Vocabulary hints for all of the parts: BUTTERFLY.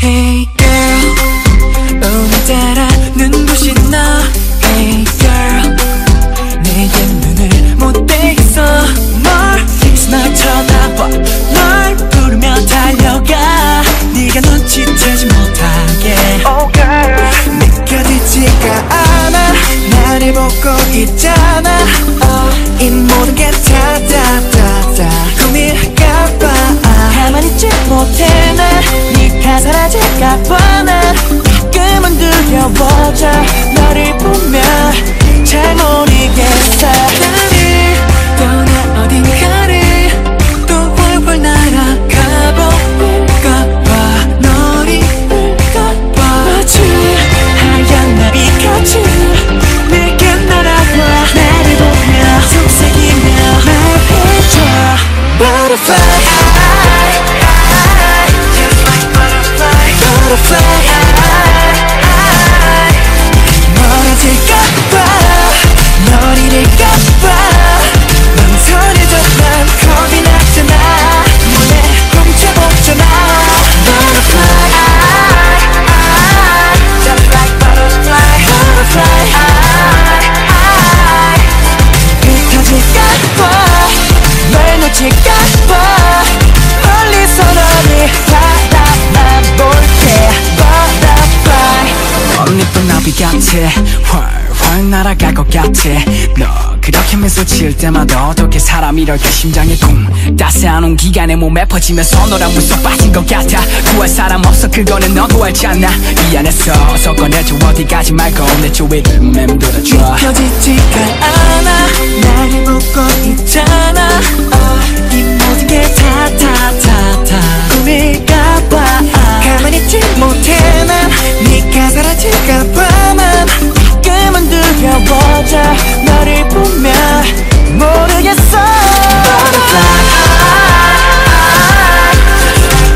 Hey girl, 오늘따라 눈부신 너. Hey girl, 내게 눈을 못 떼겠어. 널 스마 쳐다봐, 널 부르며 달려가. 네가 눈치채지 못하게. Oh girl, 느껴지지가 않아. 나를 보고 있잖아. 이 모든 게 다다다다 꿈일까봐 가만히 있지 못해. 네가 사라질까봐 난 가끔은 두려워져. 너를 보면 잘 모르겠어. 나를 떠나 어딘가를 또 훨훨 날아가볼까봐. 널 잊을까봐 마치 하얀 나비같이 내게 날아와. 나를 보며 속삭이며 날 비춰. Butterfly, 활활 날아갈 것 같아. 너 그렇게 미소 지을 때마다 어떻게 사람이 이럴까. 심장에 쿵 따스한 온기가 내 몸에 퍼지면서 너랑 물속 빠진 것 같아. 구할 사람 없어, 그거는 너도 알잖아. 미안해서 섞어내줘. 어디 가지 말고 내 조위를 맴돌아줘. 느껴지지가 않아. 나를 묶고 있잖아. 이 모든 게 다다다다 꿈일까봐 가만히 있지 못해. 난 네가 사라질까봐 너를 보면 모르겠어. Butterfly,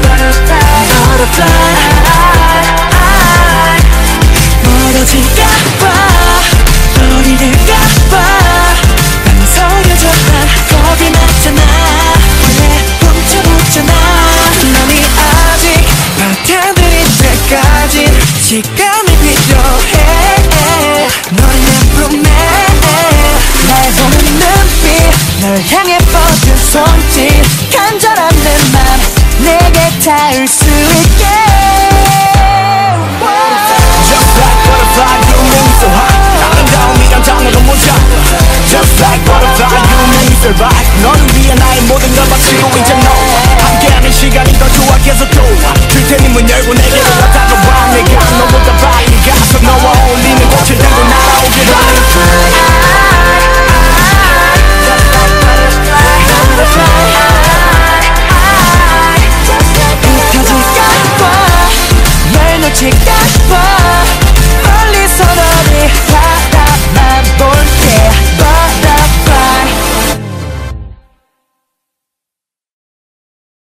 butterfly, butterfly. 멀어질까봐 널 잃을까봐 난 서려져. 난 겁이 났잖아. 원래 멈춰보잖아. 넌이 아직 바텐들이 때까지 시간이 필요해. 널 향해 뻗은 손짓 간절한 내 맘 내게 닿을 수